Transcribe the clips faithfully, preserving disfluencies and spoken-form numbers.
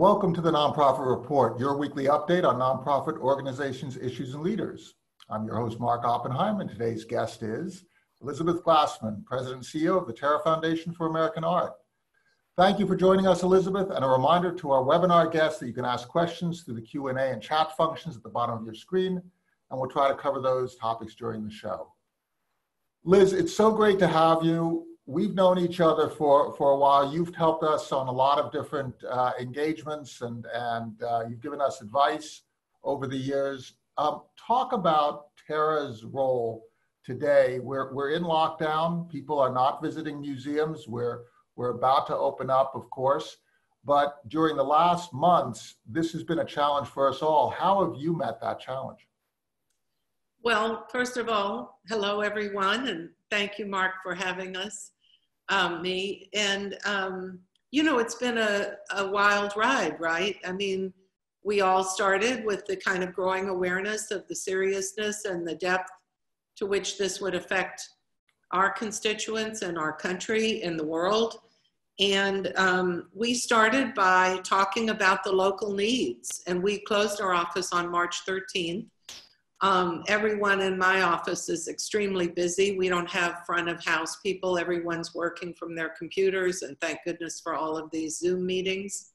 Welcome to the Nonprofit Report, your weekly update on nonprofit organizations, issues, and leaders. I'm your host, Mark Oppenheim, and today's guest is Elizabeth Glassman, President and C E O of the Terra Foundation for American Art. Thank you for joining us, Elizabeth, and a reminder to our webinar guests that you can ask questions through the Q and A and chat functions at the bottom of your screen, and we'll try to cover those topics during the show. Liz, it's so great to have you. We've known each other for, for a while. You've helped us on a lot of different uh, engagements and, and uh, you've given us advice over the years. Um, talk about Terra's role today. We're, we're in lockdown. People are not visiting museums. We're, we're about to open up, of course. But during the last months, this has been a challenge for us all. How have you met that challenge? Well, first of all, hello, everyone. And thank you, Mark, for having us. Um, me and um, you know, it's been a, a wild ride, right? I mean, we all started with the kind of growing awareness of the seriousness and the depth to which this would affect our constituents and our country and the world. And um, we started by talking about the local needs, and we closed our office on March thirteenth. Um, everyone in my office is extremely busy. We don't have front of house people. Everyone's working from their computers, and thank goodness for all of these Zoom meetings.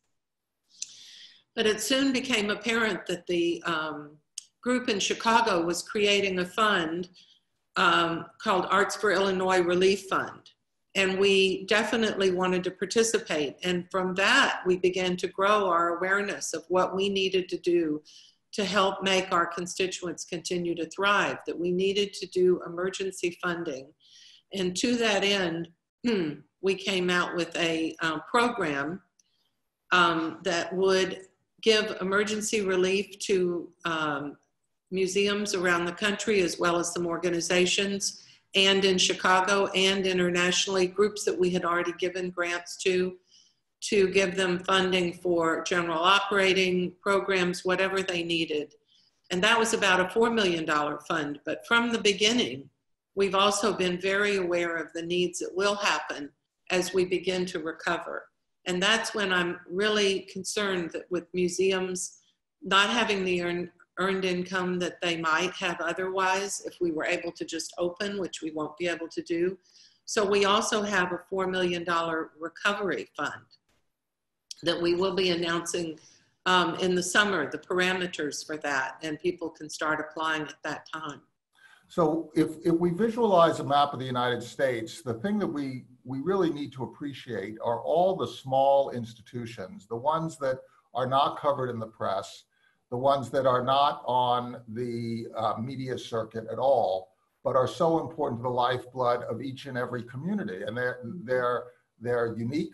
But it soon became apparent that the um, group in Chicago was creating a fund um, called Arts for Illinois Relief Fund. And we definitely wanted to participate. And from that, we began to grow our awareness of what we needed to do to help make our constituents continue to thrive, that we needed to do emergency funding. And to that end, we came out with a um, program um, that would give emergency relief to um, museums around the country, as well as some organizations, and in Chicago and internationally, groups that we had already given grants to, to give them funding for general operating programs, whatever they needed. And that was about a four million dollar fund. But from the beginning, we've also been very aware of the needs that will happen as we begin to recover. And that's when I'm really concerned that with museums not having the earn, earned income that they might have otherwise, if we were able to just open, which we won't be able to do. So we also have a four million dollar recovery fund that we will be announcing um, in the summer, the parameters for that, and people can start applying at that time. So if, if we visualize a map of the United States, the thing that we, we really need to appreciate are all the small institutions, the ones that are not covered in the press, the ones that are not on the uh, media circuit at all, but are so important to the lifeblood of each and every community. And they're, they're, they're unique.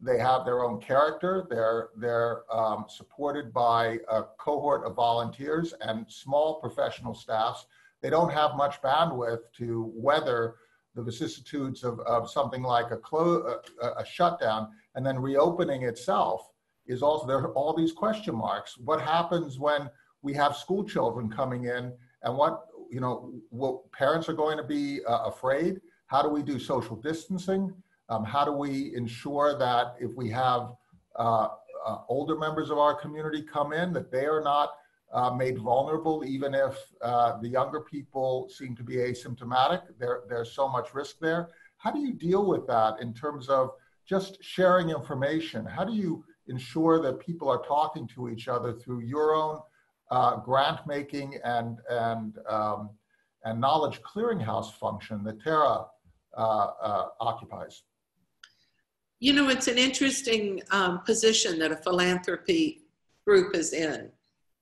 They have their own character. They're, they're um, supported by a cohort of volunteers and small professional staffs. They don't have much bandwidth to weather the vicissitudes of, of something like a, clo a, a shutdown, and then reopening itself is also, there are all these question marks. What happens when we have school children coming in, and what, you know, what parents are going to be uh, afraid? How do we do social distancing? Um, how do we ensure that if we have uh, uh, older members of our community come in, that they are not uh, made vulnerable, even if uh, the younger people seem to be asymptomatic? There, there's so much risk there. How do you deal with that in terms of just sharing information? How do you ensure that people are talking to each other through your own uh, grant making and, and, um, and knowledge clearinghouse function that Terra uh, uh, occupies? You know, it's an interesting um, position that a philanthropy group is in.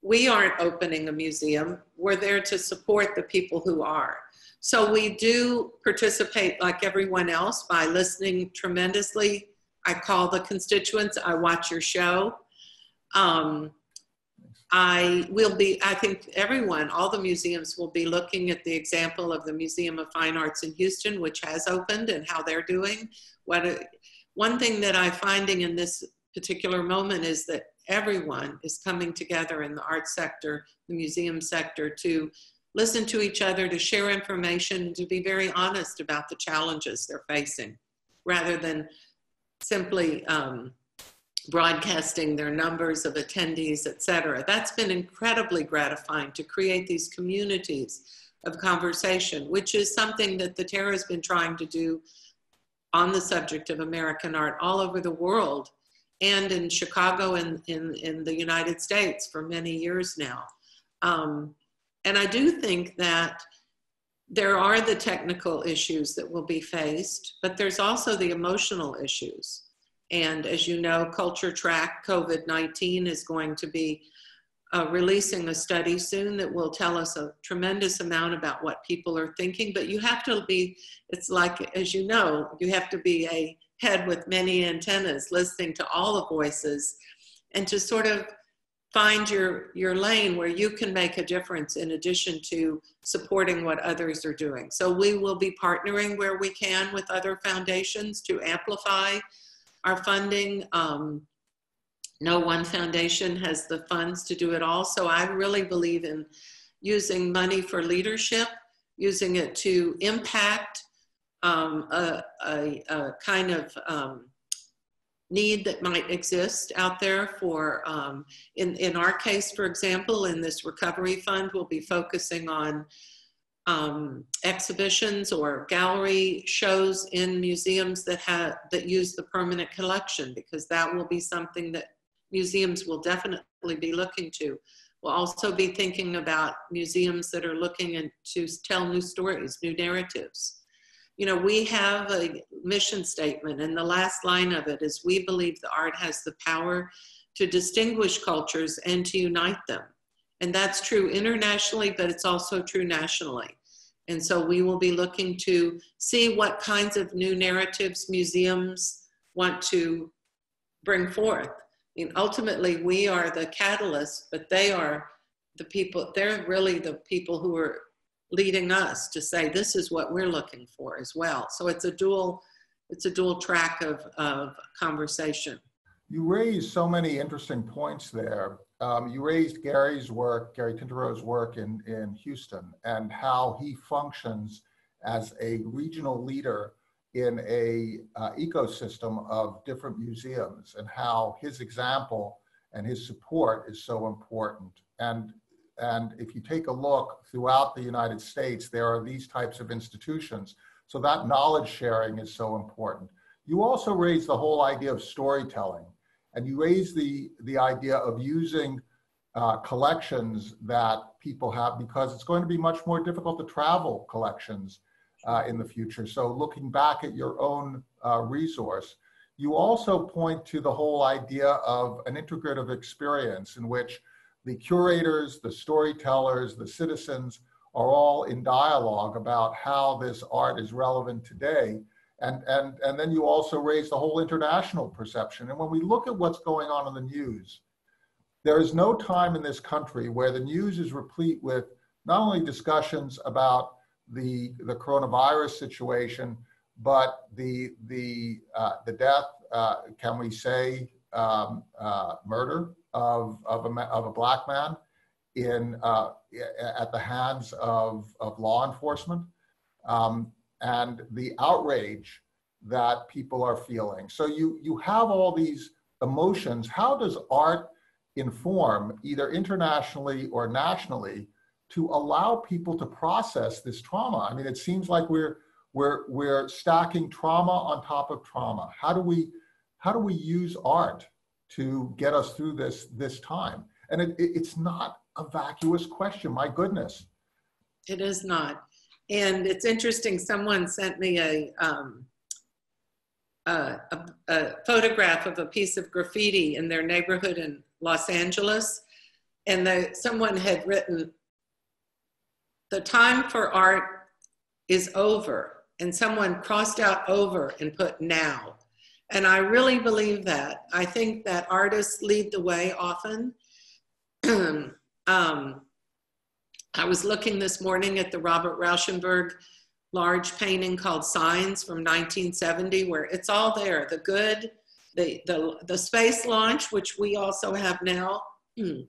We aren't opening a museum. We're there to support the people who are. So we do participate like everyone else by listening tremendously. I call the constituents. I watch your show. Um, I will be, I think everyone, all the museums will be looking at the example of the Museum of Fine Arts in Houston, which has opened, and how they're doing. What a, One thing that I'm finding in this particular moment is that everyone is coming together in the art sector, the museum sector, to listen to each other, to share information, to be very honest about the challenges they're facing, rather than simply um, broadcasting their numbers of attendees, et cetera. That's been incredibly gratifying to create these communities of conversation, which is something that the Terra has been trying to do on the subject of American art all over the world and in Chicago and in, in the United States for many years now. Um, and I do think that there are the technical issues that will be faced, but there's also the emotional issues. And as you know, Culture Track COVID nineteen is going to be uh, releasing a study soon that will tell us a tremendous amount about what people are thinking, but you have to be, it's like, as you know, you have to be a head with many antennas, listening to all the voices and to sort of find your, your lane where you can make a difference in addition to supporting what others are doing. So we will be partnering where we can with other foundations to amplify our funding. Um, no one foundation has the funds to do it all. So I really believe in using money for leadership, using it to impact um, a, a, a kind of um, need that might exist out there for, um, in, in our case, for example, in this recovery fund, we'll be focusing on um, exhibitions or gallery shows in museums that have, that use the permanent collection, because that will be something that museums will definitely be looking to. We'll also be thinking about museums that are looking in, to tell new stories, new narratives. You know, we have a mission statement, and the last line of it is, we believe the art has the power to distinguish cultures and to unite them. And that's true internationally, but it's also true nationally. And so we will be looking to see what kinds of new narratives museums want to bring forth. I mean, ultimately, we are the catalyst, but they are the people, they're really the people who are leading us to say, this is what we're looking for as well. So it's a dual, it's a dual track of, of conversation. You raised so many interesting points there. Um, you raised Gary's work, Gary Tintero's work in, in Houston, and how he functions as a regional leader in a uh, ecosystem of different museums, and how his example and his support is so important. And And if you take a look throughout the United States, there are these types of institutions. So that knowledge sharing is so important. You also raise the whole idea of storytelling, and you raise the, the idea of using uh, collections that people have, because it's going to be much more difficult to travel collections uh, in the future. So looking back at your own uh, resource, you also point to the whole idea of an integrative experience in which the curators, the storytellers, the citizens are all in dialogue about how this art is relevant today. And, and, and then you also raise the whole international perception. And when we look at what's going on in the news, there is no time in this country where the news is replete with not only discussions about the, the coronavirus situation, but the, the, uh, the death, uh, can we say, um, uh, murder? Of, of, a, of a black man in, uh, at the hands of, of law enforcement, um, and the outrage that people are feeling. So you, you have all these emotions. How does art inform, either internationally or nationally, to allow people to process this trauma? I mean, it seems like we're, we're, we're stacking trauma on top of trauma. How do we, how do we use art to get us through this this time? And it, it, it's not a vacuous question, my goodness. It is not. And it's interesting, someone sent me a, um, a, a, a photograph of a piece of graffiti in their neighborhood in Los Angeles. And the, someone had written, "The time for art is over." And someone crossed out "over" and put "now." And I really believe that. I think that artists lead the way often. um, I was looking this morning at the Robert Rauschenberg large painting called Signs from nineteen seventy, where it's all there, the good, the, the, the space launch, which we also have now, the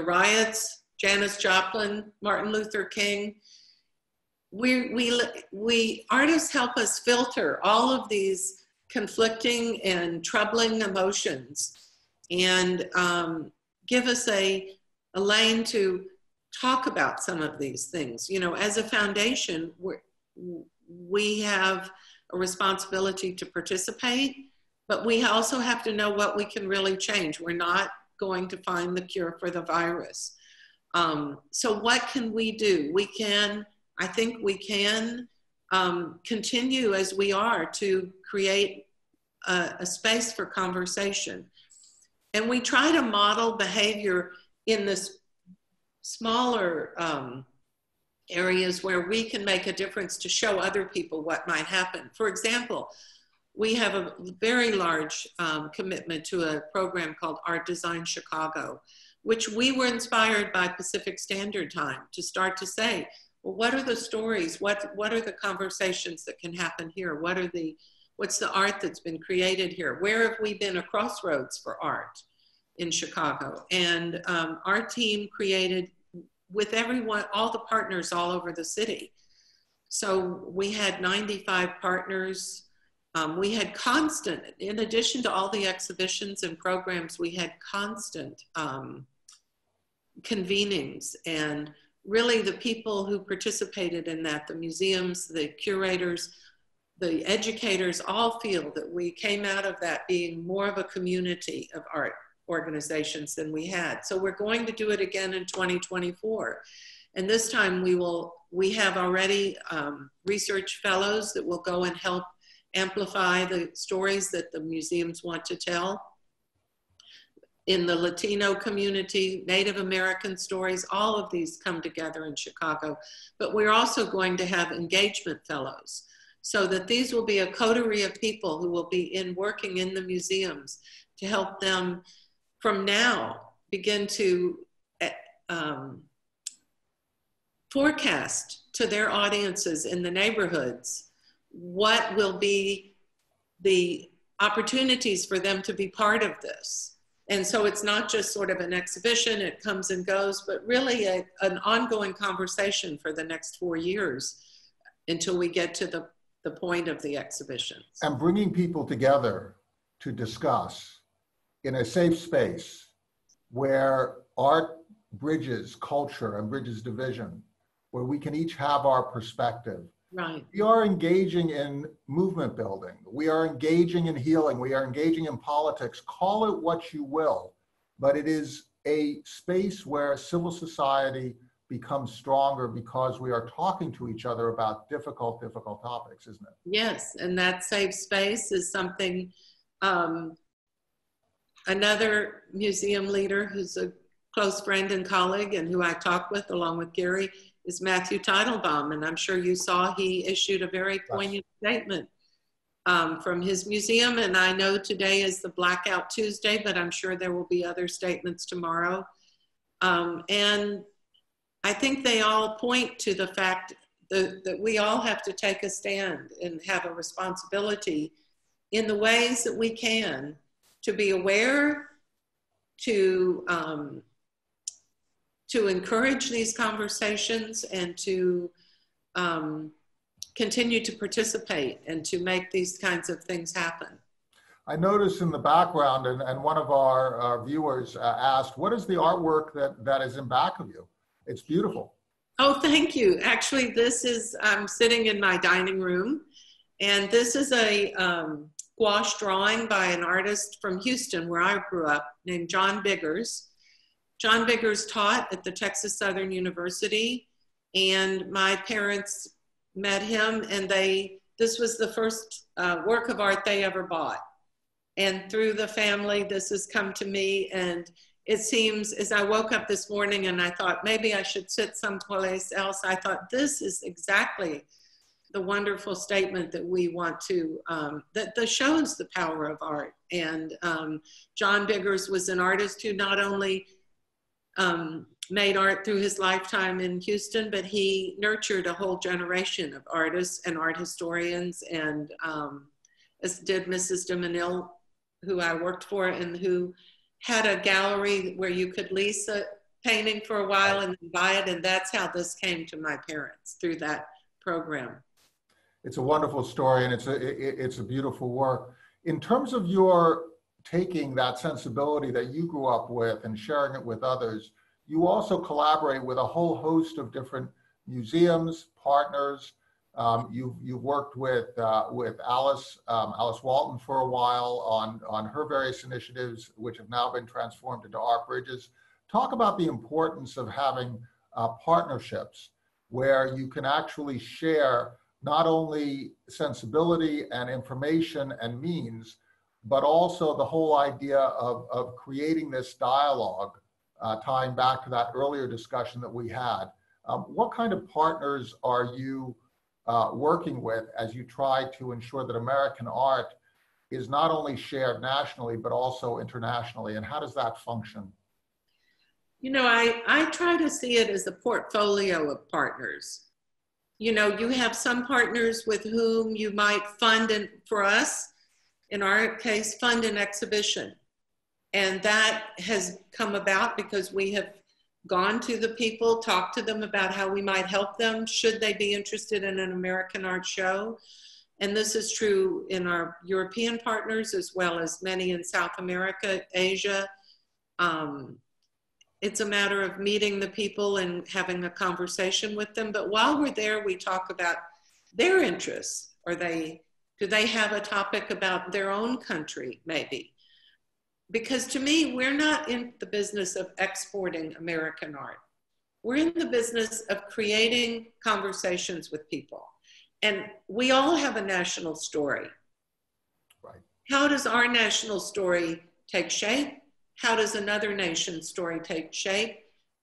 riots, Janis Joplin, Martin Luther King. We, we, we artists help us filter all of these conflicting and troubling emotions and um, give us a, a lane to talk about some of these things. You know, as a foundation, we're, we have a responsibility to participate, but we also have to know what we can really change. We're not going to find the cure for the virus. Um, so what can we do? We can, I think we can um, continue as we are to create a, a space for conversation. And we try to model behavior in this smaller um, areas where we can make a difference to show other people what might happen. For example, we have a very large um, commitment to a program called Art Design Chicago, which we were inspired by Pacific Standard Time to start to say, well, what are the stories? What, what are the conversations that can happen here? What are the, what's the art that's been created here? Where have we been a crossroads for art in Chicago? And um, our team created with everyone, all the partners all over the city. So we had ninety-five partners. Um, we had constant, in addition to all the exhibitions and programs, we had constant um, convenings, and really the people who participated in that, the museums, the curators, the educators, all feel that we came out of that being more of a community of art organizations than we had. So we're going to do it again in twenty twenty-four. And this time we will, we have already um, research fellows that will go and help amplify the stories that the museums want to tell in the Latino community, Native American stories, all of these come together in Chicago. But we're also going to have engagement fellows, so that these will be a coterie of people who will be in working in the museums to help them from now begin to um, forecast to their audiences in the neighborhoods what will be the opportunities for them to be part of this. And so it's not just sort of an exhibition, it comes and goes, but really a, an ongoing conversation for the next four years until we get to the, the point of the exhibition. And bringing people together to discuss in a safe space where art bridges culture and bridges division, where we can each have our perspective. Right. We are engaging in movement building. We are engaging in healing. We are engaging in politics. Call it what you will, but it is a space where civil society becomes stronger because we are talking to each other about difficult, difficult topics, isn't it? Yes, and that safe space is something, um, another museum leader who's a close friend and colleague and who I talk with along with Gary is Matthew Teitelbaum, and I'm sure you saw he issued a very poignant yes. statement um, from his museum, and I know today is the Blackout Tuesday, but I'm sure there will be other statements tomorrow. Um, and I think they all point to the fact that, that we all have to take a stand and have a responsibility in the ways that we can to be aware, to um, to encourage these conversations, and to um, continue to participate and to make these kinds of things happen. I noticed in the background, and, and one of our, our viewers uh, asked, what is the artwork that, that is in back of you? It's beautiful. Oh, thank you. Actually, this is, I'm sitting in my dining room, and this is a um, gouache drawing by an artist from Houston, where I grew up, named John Biggers. John Biggers taught at the Texas Southern University, and my parents met him, and they, this was the first uh, work of art they ever bought. And through the family, this has come to me, and it seems, as I woke up this morning and I thought, maybe I should sit someplace else, I thought, this is exactly the wonderful statement that we want to, um, that, that shows the power of art. And um, John Biggers was an artist who not only Um, made art through his lifetime in Houston, but he nurtured a whole generation of artists and art historians, and um, as did Missus de Menil, who I worked for, and who had a gallery where you could lease a painting for a while and buy it, and that's how this came to my parents, through that program. It's a wonderful story, and it's a, it, it's a beautiful work. In terms of your taking that sensibility that you grew up with and sharing it with others, you also collaborate with a whole host of different museums, partners. Um, you've, you've worked with, uh, with Alice, um, Alice Walton for a while on, on her various initiatives, which have now been transformed into Art Bridges. Talk about the importance of having uh, partnerships where you can actually share not only sensibility and information and means, but also the whole idea of, of creating this dialogue, uh, tying back to that earlier discussion that we had. Um, what kind of partners are you uh, working with as you try to ensure that American art is not only shared nationally, but also internationally, and how does that function? You know, I, I try to see it as a portfolio of partners. You know, you have some partners with whom you might fund, and for us, in our case, fund an exhibition. And that has come about because we have gone to the people, talked to them about how we might help them, should they be interested in an American art show. And this is true in our European partners, as well as many in South America, Asia. Um, it's a matter of meeting the people and having a conversation with them. But while we're there, we talk about their interests. Are they Do they have a topic about their own country, maybe? Because to me, we're not in the business of exporting American art. We're in the business of creating conversations with people. And we all have a national story. Right. How does our national story take shape? How does another nation's story take shape?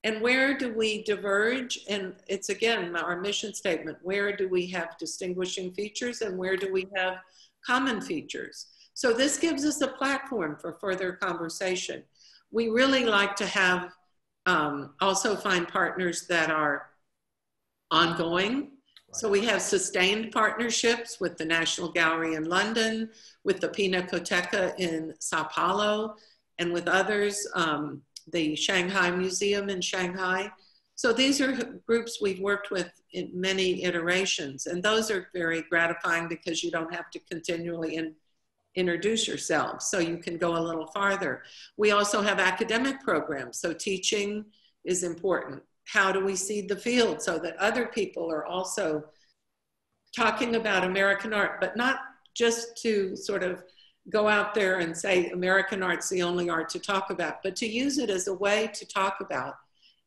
And where do we diverge? And it's again, our mission statement, where do we have distinguishing features and where do we have common features? So this gives us a platform for further conversation. We really like to have, um, also find partners that are ongoing. Right. So we have sustained partnerships with the National Gallery in London, with the Pinacoteca in Sao Paulo, and with others. Um, the Shanghai Museum in Shanghai. So these are groups we've worked with in many iterations, and those are very gratifying because you don't have to continually in, introduce yourself, so you can go a little farther. We also have academic programs, so teaching is important. How do we seed the field so that other people are also talking about American art, but not just to sort of go out there and say American art's the only art to talk about, but to use it as a way to talk about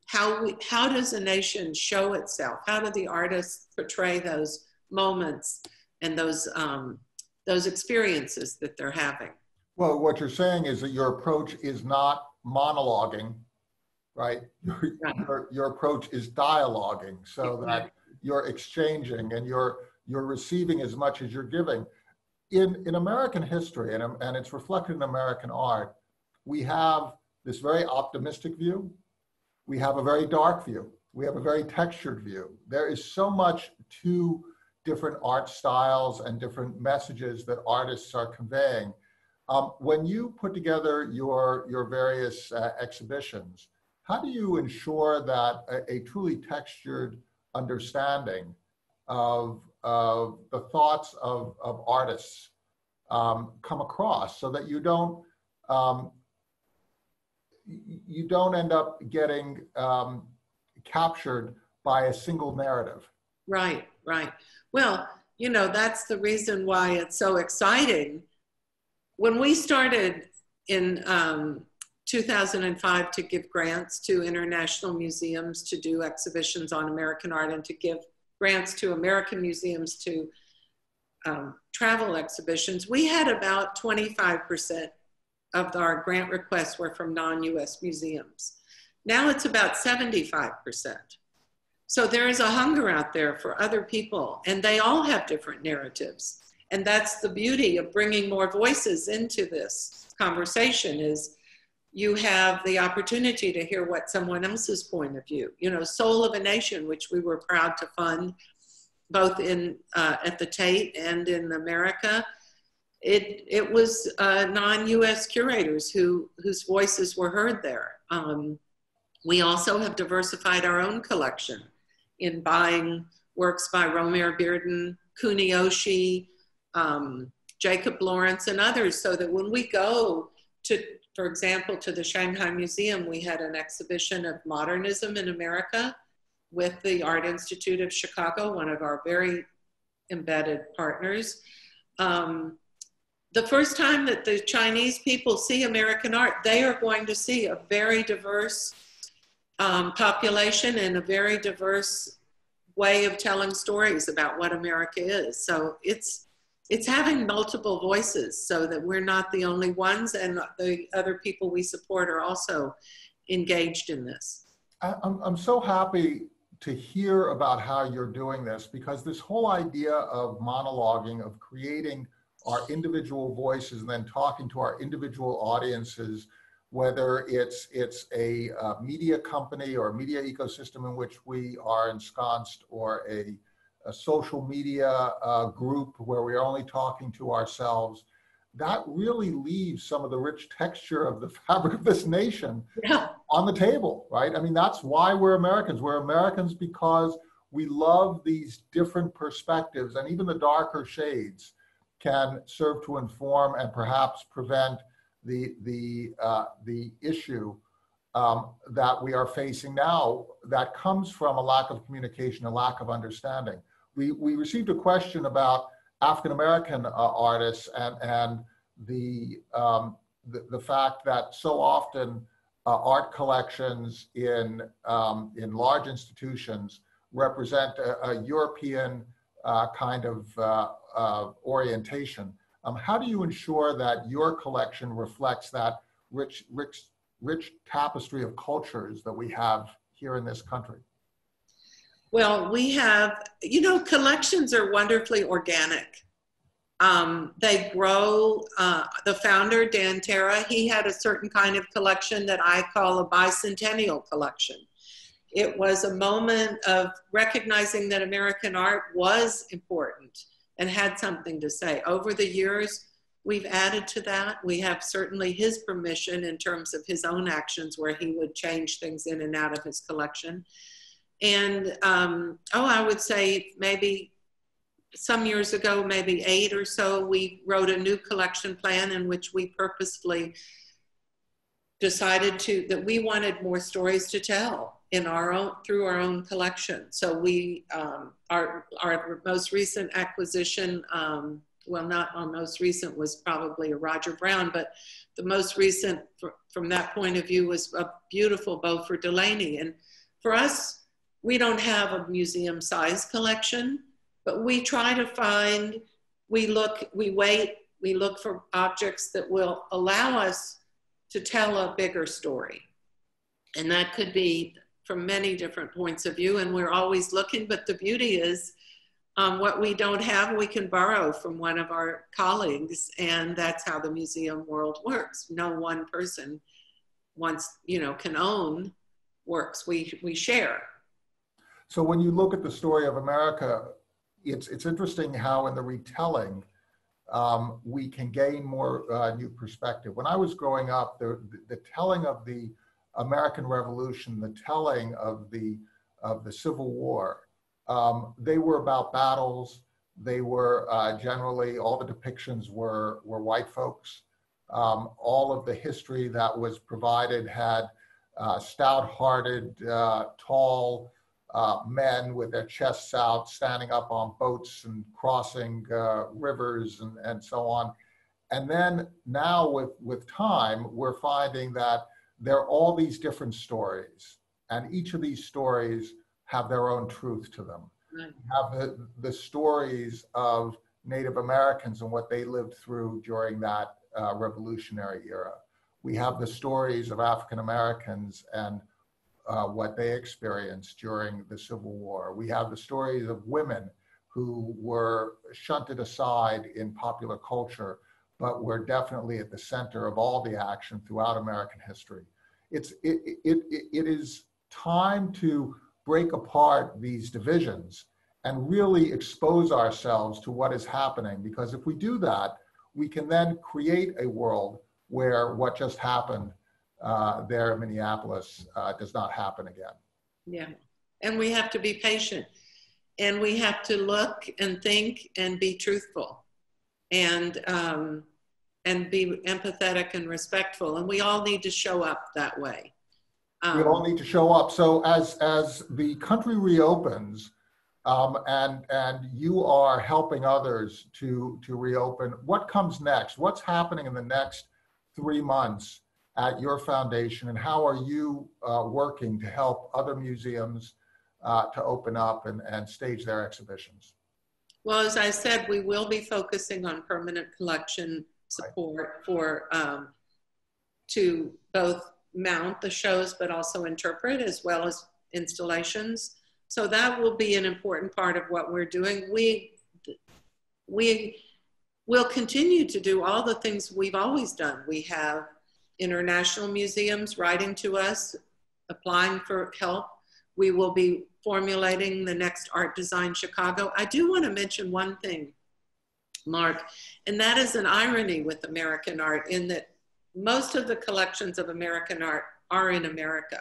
how we, how does a nation show itself? How do the artists portray those moments and those, um, those experiences that they're having? Well, what you're saying is that your approach is not monologuing, right? Your, right. your, your approach is dialoguing, so exactly. that you're exchanging and you're, you're receiving as much as you're giving. In, in American history, and, and it's reflected in American art, we have this very optimistic view. We have a very dark view. We have a very textured view. There is so much to different art styles and different messages that artists are conveying. Um, when you put together your, your various uh, exhibitions, how do you ensure that a, a truly textured understanding of of the thoughts of, of artists um, come across, so that you don't um, you don't end up getting um, captured by a single narrative? Right, right. Well, you know, that's the reason why it's so exciting. When we started in um, two thousand five to give grants to international museums to do exhibitions on American art, and to give grants to American museums to um, travel exhibitions, we had about twenty-five percent of our grant requests were from non U S museums. Now it's about seventy-five percent. So there is a hunger out there for other people, and they all have different narratives. And that's the beauty of bringing more voices into this conversation, is you have the opportunity to hear what someone else's point of view. You know, Soul of a Nation, which we were proud to fund both in, uh, at the Tate and in America, it, it was uh, non U S curators who, whose voices were heard there. Um, we also have diversified our own collection in buying works by Romare Bearden, Kuniyoshi, um, Jacob Lawrence, and others, so that when we go to, for example, to the Shanghai Museum, we had an exhibition of modernism in America with the Art Institute of Chicago, one of our very embedded partners. Um, the first time that the Chinese people see American art, they are going to see a very diverse um, population and a very diverse way of telling stories about what America is. So it's, it's having multiple voices so that we're not the only ones, and the other people we support are also engaged in this. I'm, I'm so happy to hear about how you're doing this, because this whole idea of monologuing, of creating our individual voices and then talking to our individual audiences, whether it's, it's a uh, media company or a media ecosystem in which we are ensconced, or a, a social media uh, group where we're only talking to ourselves, that really leaves some of the rich texture of the fabric of this nation yeah. on the table, right? I mean, that's why we're Americans. We're Americans because we love these different perspectives, and even the darker shades can serve to inform and perhaps prevent the, the, uh, the issue um, that we are facing now that comes from a lack of communication, a lack of understanding. We, we received a question about African-American uh, artists and, and the, um, the, the fact that so often uh, art collections in, um, in large institutions represent a, a European uh, kind of uh, uh, orientation. Um, how do you ensure that your collection reflects that rich, rich, rich tapestry of cultures that we have here in this country? Well, we have, you know, collections are wonderfully organic. Um, they grow. Uh, the founder, Dan Terra, he had a certain kind of collection that I call a bicentennial collection. It was a moment of recognizing that American art was important and had something to say. Over the years, we've added to that. We have certainly his permission in terms of his own actions, where he would change things in and out of his collection. And, um, oh, I would say maybe some years ago, maybe eight or so, we wrote a new collection plan in which we purposefully decided to, that we wanted more stories to tell in our own, through our own collection. So we, um, our, our most recent acquisition, um, well, not our most recent, was probably a Roger Brown, but the most recent fr from that point of view was a beautiful Beauford Delaney. And for us, we don't have a museum size collection, but we try to find, we look, we wait, we look for objects that will allow us to tell a bigger story. And that could be from many different points of view, and we're always looking, but the beauty is um, what we don't have, we can borrow from one of our colleagues, and that's how the museum world works. No one person wants, you know, can own works, we, we share. So when you look at the story of America, it's, it's interesting how in the retelling, um, we can gain more uh, new perspective. When I was growing up, the, the telling of the American Revolution, the telling of the, of the Civil War, um, they were about battles. They were uh, generally, all the depictions were, were white folks. Um, all of the history that was provided had uh, stout-hearted, uh, tall, Uh, men with their chests out, standing up on boats and crossing uh, rivers and, and so on. And then now with, with time, we're finding that there are all these different stories, and each of these stories have their own truth to them. Right. We have the, the stories of Native Americans and what they lived through during that uh, revolutionary era. We have the stories of African Americans and Uh, what they experienced during the Civil War. We have the stories of women who were shunted aside in popular culture, but were definitely at the center of all the action throughout American history. It's, it, it, it, it is time to break apart these divisions and really expose ourselves to what is happening, because if we do that, we can then create a world where what just happened Uh, there in Minneapolis uh, does not happen again. Yeah, and we have to be patient, and we have to look and think and be truthful, and um, and be empathetic and respectful. And we all need to show up that way. Um, we all need to show up. So as, as the country reopens, um, and, and you are helping others to, to reopen, what comes next? What's happening in the next three months at your foundation, and how are you uh, working to help other museums uh, to open up and, and stage their exhibitions? Well, as I said, we will be focusing on permanent collection support for, um, to both mount the shows, but also interpret, as well as installations. So that will be an important part of what we're doing. We, we will continue to do all the things we've always done. We have international museums writing to us, applying for help. We will be formulating the next Art Design Chicago. I do want to mention one thing, Mark, and that is an irony with American art, in that most of the collections of American art are in America.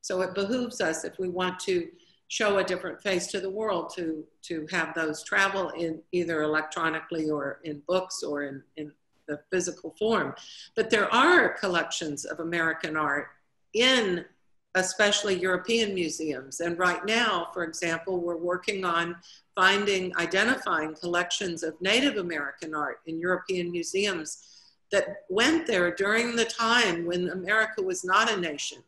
So it behooves us, if we want to show a different face to the world, to, to have those travel in either electronically or in books or in, in the physical form. But there are collections of American art in especially European museums. And right now, for example, we're working on finding, identifying collections of Native American art in European museums that went there during the time when America was not a nation,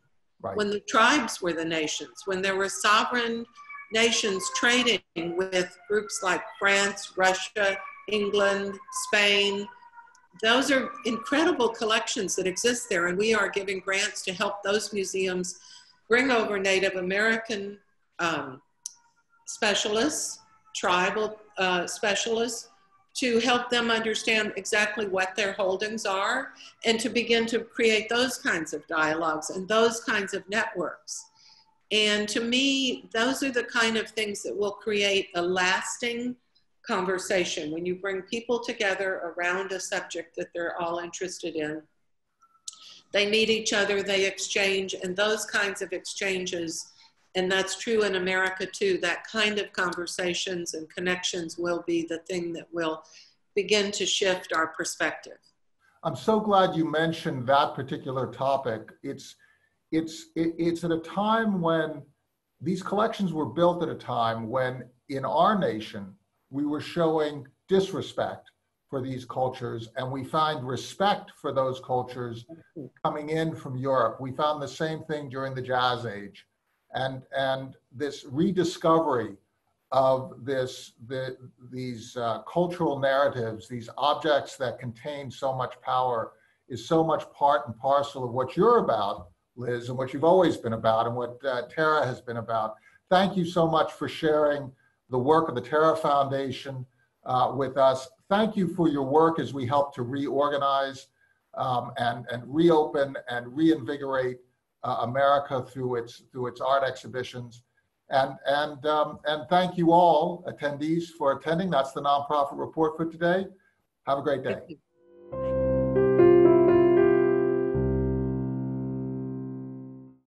right, when the tribes were the nations, when there were sovereign nations trading with groups like France, Russia, England, Spain. Those are incredible collections that exist there, and we are giving grants to help those museums bring over Native American um, specialists, tribal uh, specialists, to help them understand exactly what their holdings are, and to begin to create those kinds of dialogues and those kinds of networks. And to me, those are the kind of things that will create a lasting conversation, when you bring people together around a subject that they're all interested in. They meet each other, they exchange, and those kinds of exchanges, and that's true in America too, that kind of conversations and connections will be the thing that will begin to shift our perspective. I'm so glad you mentioned that particular topic. It's, it's, it's at a time when these collections were built, at a time when in our nation, we were showing disrespect for these cultures, and we find respect for those cultures coming in from Europe. We found the same thing during the Jazz Age, and and this rediscovery of this the, these uh, cultural narratives, these objects that contain so much power, is so much part and parcel of what you're about, Liz, and what you've always been about, and what uh, Terra has been about. Thank you so much for sharing the work of the Terra Foundation uh, with us. Thank you for your work as we help to reorganize um, and, and reopen and reinvigorate uh, America through its, through its art exhibitions. And, and, um, and thank you all attendees for attending. That's the Nonprofit Report for today. Have a great day.